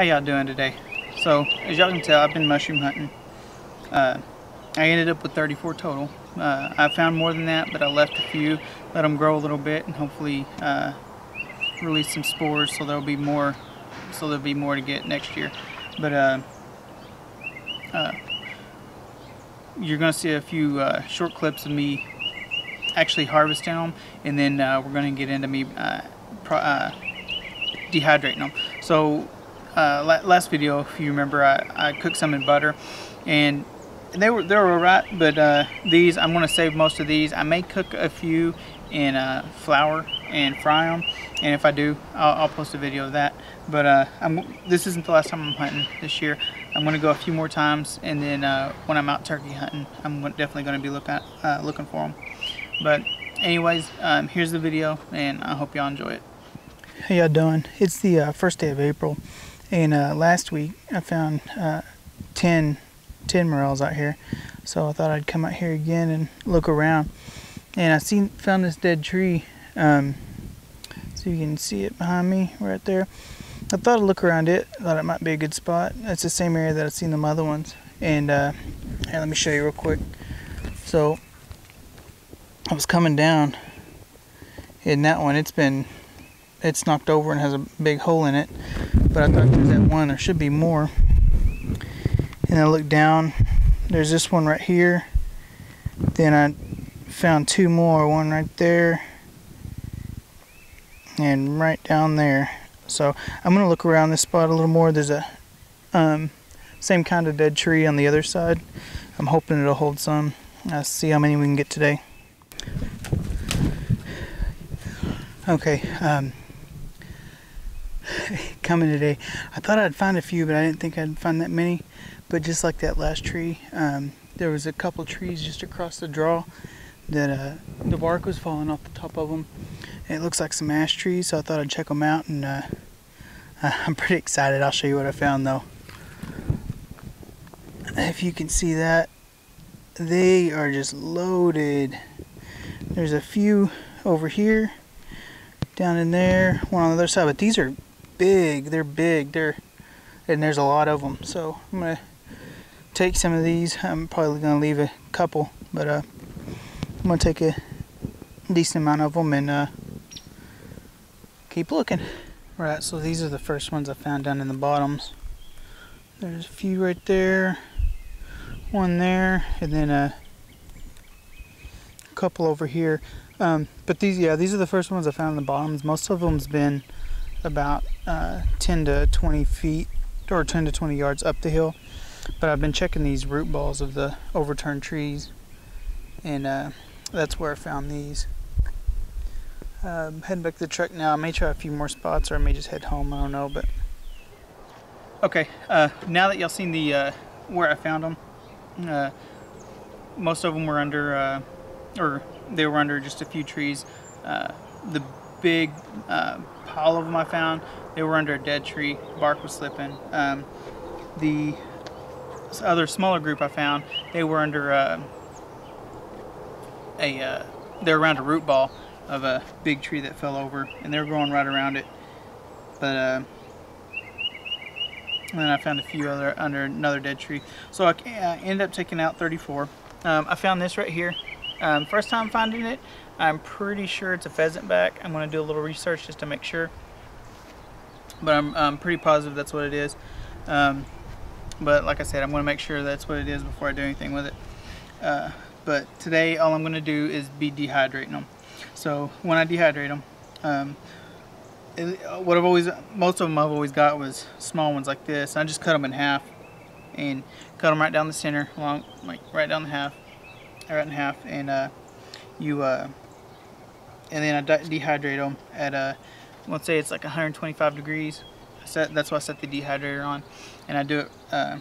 How y'all doing today? So as y'all can tell, I've been mushroom hunting. I ended up with 34 total. I found more than that, but I left a few, let them grow a little bit, and hopefully release some spores, so there'll be more. So there'll be more to get next year. But you're gonna see a few short clips of me actually harvesting them, and then we're gonna get into me dehydrating them. So last video, if you remember, I cooked some in butter, and they were alright. But these, I'm gonna save most of these. I may cook a few in flour and fry them, and if I do, I'll post a video of that. But this isn't the last time I'm hunting this year. I'm gonna go a few more times, and then when I'm out turkey hunting, I'm definitely gonna be looking for them. But anyways, here's the video, and I hope y'all enjoy it. How y'all doing? It's the first day of April, and last week I found 10 morels out here, so I thought I'd come out here again and look around. And I found this dead tree, so you can see it behind me right there. I thought I'd look around it. I thought it might be a good spot. It's the same area that I've seen them other ones. And here, let me show you real quick. So I was coming down in that one. It's knocked over and has a big hole in it. But I thought there's that one. There should be more. And I looked down. There's this one right here. Then I found two more. One right there. And right down there. So I'm going to look around this spot a little more. There's a same kind of dead tree on the other side. I'm hoping it'll hold some. I'll see how many we can get today. Okay, coming today. I thought I'd find a few, but I didn't think I'd find that many. But just like that last tree, there was a couple trees just across the draw that the bark was falling off the top of them. It looks like some ash trees, so I thought I'd check them out, and I'm pretty excited. I'll show you what I found, though. If you can see that, they are just loaded. There's a few over here, down in there, one on the other side, but these are big. They're big. And there's a lot of them, so I'm going to take some of these. I'm probably going to leave a couple, but I'm going to take a decent amount of them and keep looking. Right, so these are the first ones I found down in the bottoms. There's a few right there, one there, and then a couple over here. But these are the first ones I found in the bottoms. Most of them's been about 10 to 20 feet or 10 to 20 yards up the hill. But I've been checking these root balls of the overturned trees, and that's where I found these. Heading back to the truck now. I may try a few more spots, or I may just head home. I don't know, but okay. Now that y'all seen the where I found them, most of them were under, or they were under just a few trees. The big pile of them I found, they were under a dead tree. Bark was slipping. The other smaller group I found, they were under they're around a root ball of a big tree that fell over, and they're growing right around it. But and then I found a few other under another dead tree. So I ended up taking out 34. I found this right here. First time finding it. I'm pretty sure it's a pheasant back. I'm going to do a little research just to make sure, but I'm pretty positive that's what it is. But like I said, I'm going to make sure that's what it is before I do anything with it. But today, all I'm going to do is be dehydrating them. So when I dehydrate them, most of them I've always got was small ones like this. I just cut them in half and cut them right down the center, along right down the half, and and then I dehydrate them at let's say it's like 125 degrees. That's why I set the dehydrator on, and I do it. I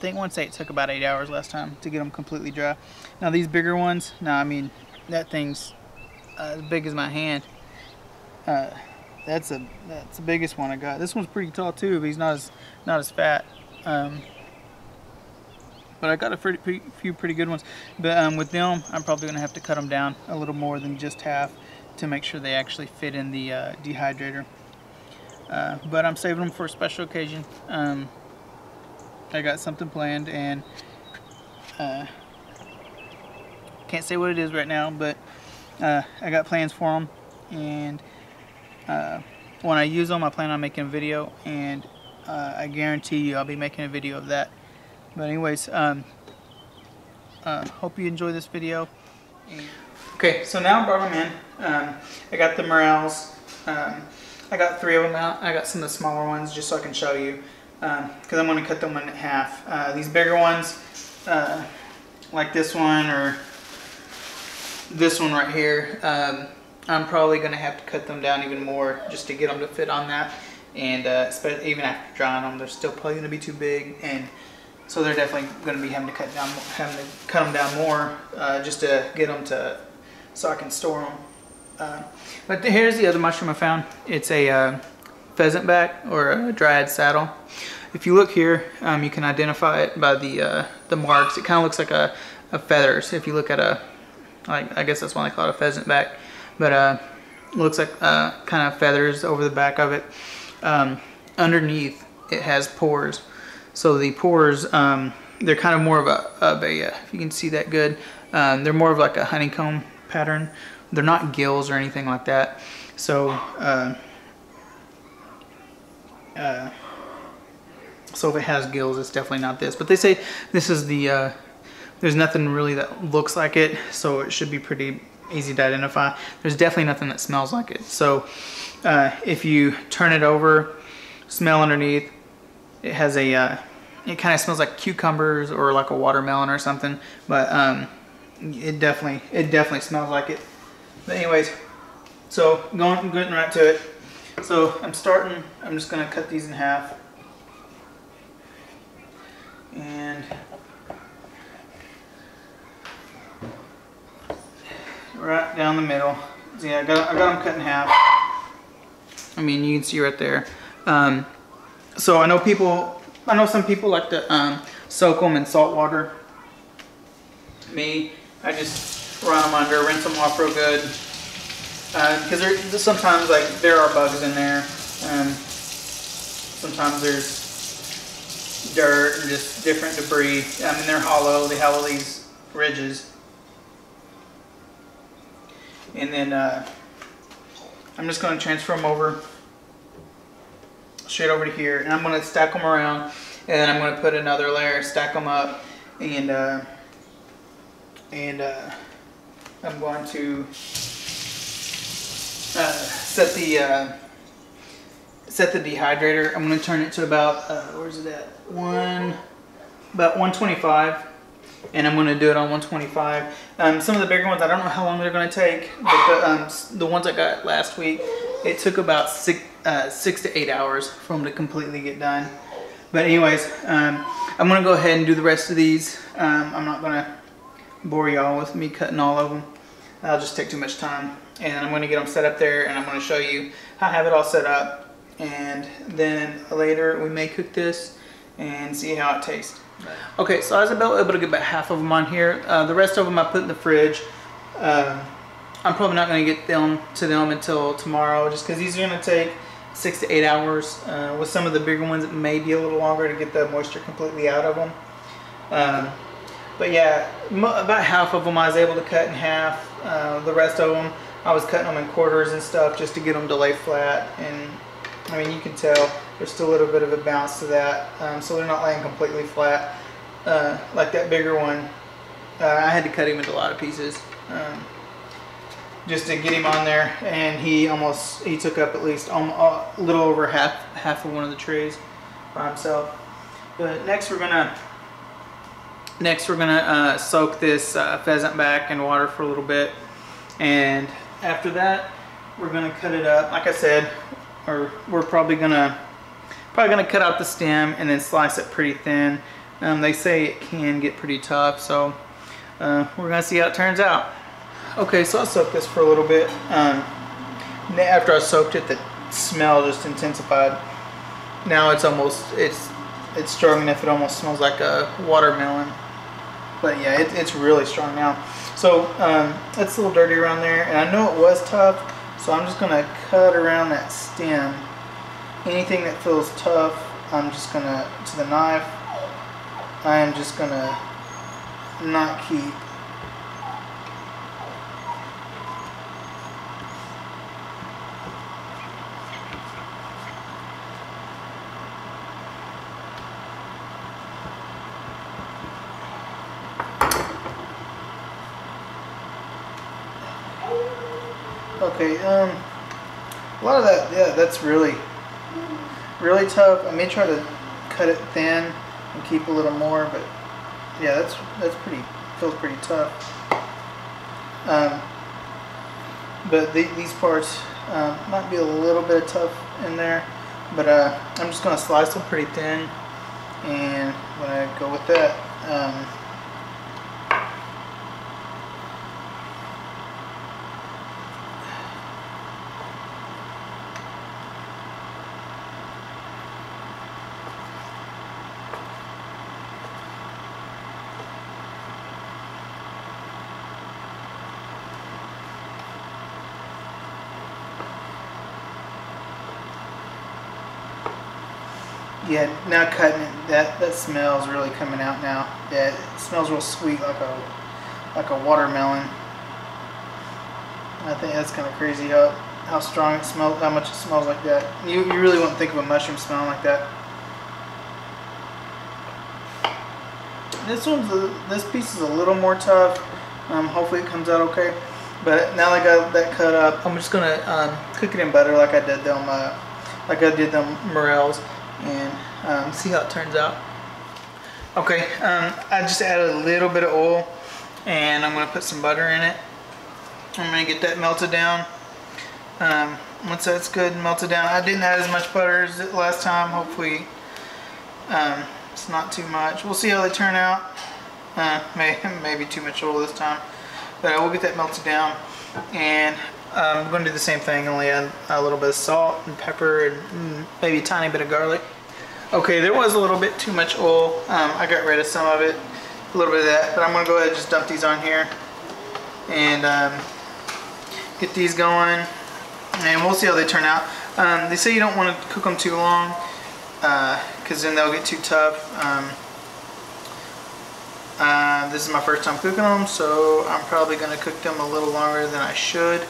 think it took about 8 hours last time to get them completely dry. Now these bigger ones, I mean, that thing's as big as my hand. That's the biggest one I got. This one's pretty tall too, but he's not as fat. But I got a few pretty good ones. But with them, I'm probably gonna have to cut them down a little more than just half to make sure they actually fit in the dehydrator. but I'm saving them for a special occasion. I got something planned, and can't say what it is right now, but I got plans for them, and when I use them I plan on making a video, and I guarantee you I'll be making a video of that. But anyways, hope you enjoy this video. Okay, so now I brought them in. I got the Morels. I got 3 of them out. I got some of the smaller ones just so I can show you, because I'm going to cut them in half. These bigger ones, like this one or this one right here, I'm probably going to have to cut them down even more just to get them to fit on that. And even after drying them, they're still probably going to be too big, and so they're definitely going to be having to cut them down more just to get them to, so I can store them. But here's the other mushroom I found. It's a pheasant back, or a dryad saddle. If you look here, you can identify it by the marks. It kind of looks like a feather. So if you look at I guess that's why they call it a pheasant back. But it looks like kind of feathers over the back of it. Underneath, it has pores. So the pores, they're kind of more of a if you can see that good, they're more of like a honeycomb pattern. They're not gills or anything like that. So so if it has gills, it's definitely not this. But they say this is the, there's nothing really that looks like it, so it should be pretty easy to identify. There's definitely nothing that smells like it. So if you turn it over, smell underneath, it has a, it kind of smells like cucumbers or like a watermelon or something, but it definitely smells like it. But anyways, so getting right to it. So I'm just gonna cut these in half, and right down the middle. So yeah, I got them cut in half. I mean, you can see right there. So I know some people like to soak them in salt water. Me, I just run them under, rinse them off real good, because sometimes like there are bugs in there. Sometimes there's dirt and just different debris. I mean, they're hollow. They hollow these ridges, and then I'm just going to transfer them over. Straight over to here, and I'm going to stack them around, and I'm going to put another layer, stack them up, and I'm going to set the dehydrator. I'm going to turn it to about where's it at, about 125, and I'm going to do it on 125. Some of the bigger ones, I don't know how long they're going to take, but the ones I got last week, it took about 6 to 8 hours for them to completely get done. But anyways, I'm gonna go ahead and do the rest of these. I'm not gonna bore y'all with me cutting all of them. That'll just take too much time. And I'm gonna get them set up there, and I'm gonna show you how I have it all set up. And then later we may cook this and see how it tastes. Okay, so I was about able to get about half of them on here. The rest of them I put in the fridge. I'm probably not gonna get to them until tomorrow, just because these are gonna take 6 to 8 hours. With some of the bigger ones, it may be a little longer to get the moisture completely out of them. But yeah, about half of them I was able to cut in half. The rest of them, I was cutting them in quarters and stuff just to get them to lay flat. And I mean, you can tell there's still a little bit of a bounce to that, so they're not laying completely flat. Like that bigger one, I had to cut him into a lot of pieces. Just to get him on there, and he took up at least a little over half of one of the trays by himself. But next we're gonna soak this pheasant back in water for a little bit, and after that we're gonna cut it up. Like I said, or we're probably gonna cut out the stem and then slice it pretty thin. They say it can get pretty tough, so we're gonna see how it turns out. Okay, so I soaked this for a little bit. After I soaked it, the smell just intensified. Now it's strong enough it almost smells like a watermelon. But yeah, it's really strong now. So it's a little dirty around there, and I know it was tough, so I'm just gonna cut around that stem Anything that feels tough, I'm just gonna, to the knife, I am just gonna not keep. Okay, a lot of that, yeah, that's really tough. I may try to cut it thin and keep a little more, but yeah, that's pretty, feels pretty tough. But these parts might be a little bit tough in there, but I'm just gonna slice them pretty thin, and I'm gonna go with that. Yeah, now cutting it, that smell's really coming out now. Yeah, it smells real sweet, like a watermelon. I think that's kind of crazy how strong it smells, how much it smells like that. You really wouldn't think of a mushroom smelling like that. This piece is a little more tough. Hopefully it comes out okay. But now that I got that cut up, I'm just gonna cook it in butter like I did them morels. And see how it turns out. Okay, I just added a little bit of oil, and I'm gonna put some butter in it. I'm gonna get that melted down. Once that's good and melted down, I didn't add as much butter as last time. Hopefully it's not too much. We'll see how they turn out. Maybe too much oil this time, but I will get that melted down. And I'm going to do the same thing, only add a little bit of salt and pepper and maybe a tiny bit of garlic. Okay, there was a little bit too much oil. I got rid of some of it, a little bit of that, but I'm going to go ahead and just dump these on here and get these going, and we'll see how they turn out. They say you don't want to cook them too long because then they'll get too tough. This is my first time cooking them, so I'm probably going to cook them a little longer than I should.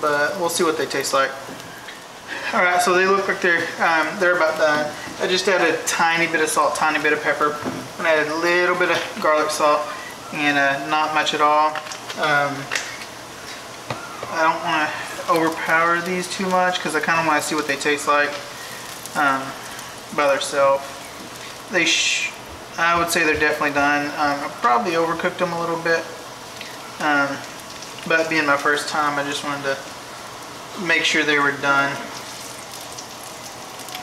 But we'll see what they taste like. Alright, so they look like they're about done. I just added a tiny bit of salt, tiny bit of pepper, and I added a little bit of garlic salt, and not much at all. I don't want to overpower these too much because I kind of want to see what they taste like by themselves. I would say they're definitely done. I probably overcooked them a little bit. But being my first time, I just wanted to make sure they were done.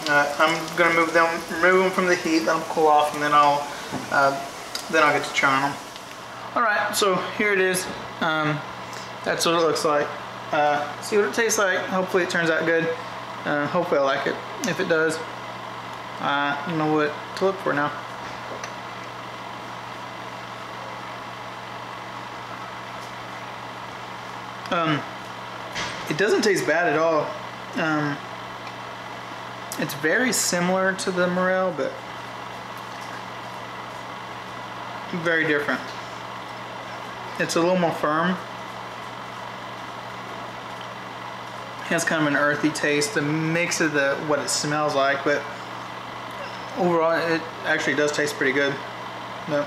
I'm gonna remove them from the heat, let them cool off, and then I'll get to trying them. All right, so here it is. That's what it looks like. See what it tastes like. Hopefully it turns out good. Hopefully I like it. If it does, you know what to look for now. It doesn't taste bad at all. It's very similar to the morel, but very different. It's a little more firm. It has kind of an earthy taste, a mix of what it smells like, but overall it actually does taste pretty good. But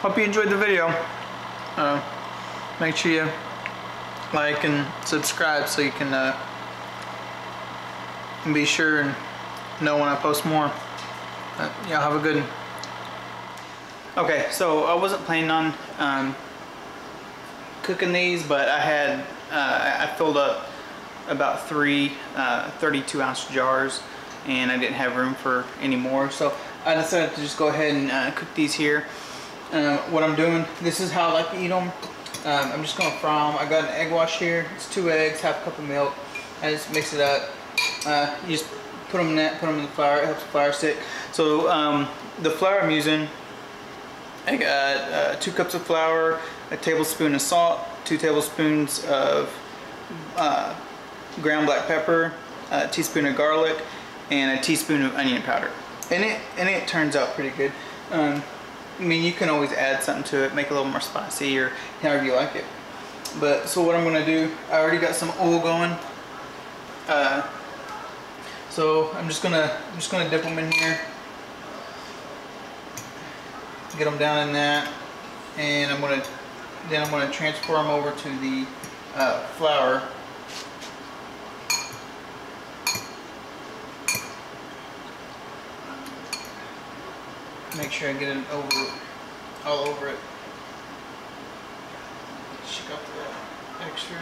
hope you enjoyed the video. Make sure you like and subscribe so you can be sure and know when I post more. Y'all have a good one. Okay, so I wasn't planning on cooking these, but I had I filled up about three 32-ounce jars, and I didn't have room for any more, so I decided to just go ahead and cook these here. What I'm doing, this is how I like to eat them. I'm just going to fry them. I got an egg wash here. It's 2 eggs, half cup of milk. I just mix it up. You just put them in that, put them in the flour. It helps the flour stick. So the flour I'm using, I got 2 cups of flour, a tablespoon of salt, 2 tablespoons of ground black pepper, a teaspoon of garlic, and a teaspoon of onion powder. And it turns out pretty good. I mean, you can always add something to it, make it a little more spicy or however you like it. But so what I'm gonna do, I already got some oil going. So I'm just gonna dip them in here, get them down in that, and I'm gonna transfer them over to the flour. Make sure I get it all over it. Shake up that extra.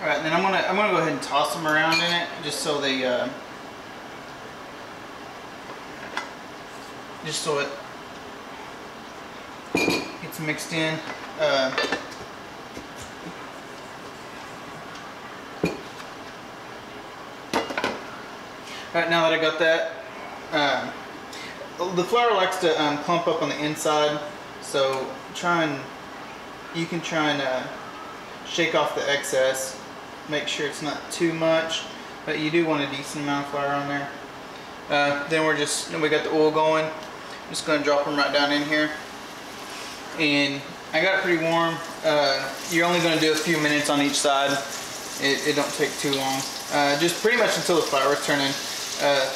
All right, and then I'm gonna go ahead and toss them around in it, just so it gets mixed in. Alright, now that I got that, the flour likes to clump up on the inside, so you can try and shake off the excess, make sure it's not too much, but you do want a decent amount of flour on there. Then we got the oil going. I'm just going to drop them right down in here, and I got it pretty warm. You're only going to do a few minutes on each side. It don't take too long. Just pretty much until the flour is turning a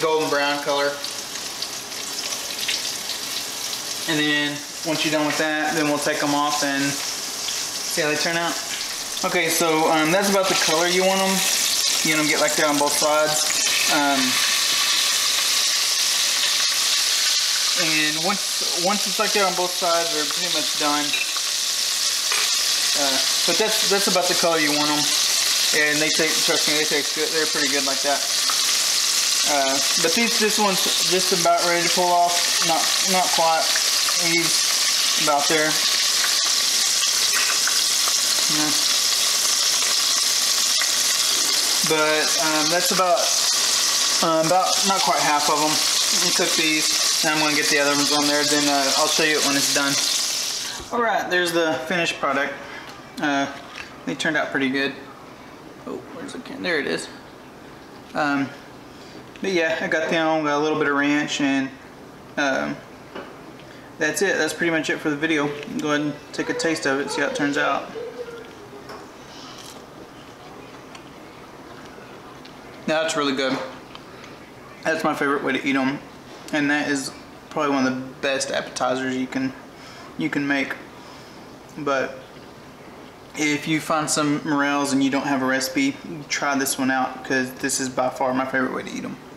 golden brown color, and then once you're done with that, then we'll take them off and see how they turn out. Okay, so that's about the color you want them. You want them to get like that on both sides. And once it's like that on both sides, they're pretty much done. But that's about the color you want them, and trust me, they taste good. They're pretty good like that. But this one's just about ready to pull off. Not quite. He's about there. Yeah. But that's about not quite half of them. We took these, and I'm gonna get the other ones on there. Then I'll show you it when it's done. All right, there's the finished product. They turned out pretty good. Oh, where's the can? There it is. But yeah, I got down, got a little bit of ranch, and that's it. That's pretty much it for the video. Go ahead and take a taste of it, see how it turns out. Now that's really good. That's my favorite way to eat them, and that is probably one of the best appetizers you can make. But if you find some morels and you don't have a recipe, try this one out, because this is by far my favorite way to eat them.